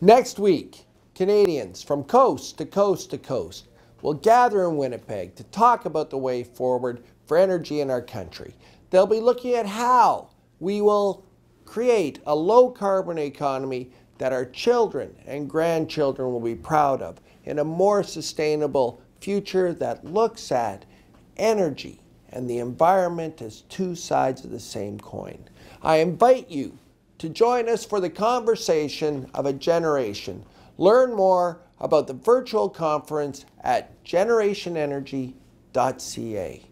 Next week, Canadians from coast to coast to coast will gather in Winnipeg to talk about the way forward for energy in our country. They'll be looking at how we will create a low-carbon economy that our children and grandchildren will be proud of in a more sustainable future that looks at energy and the environment as two sides of the same coin. I invite you to join us for the conversation of a generation. Learn more about the virtual conference at generationenergy.ca.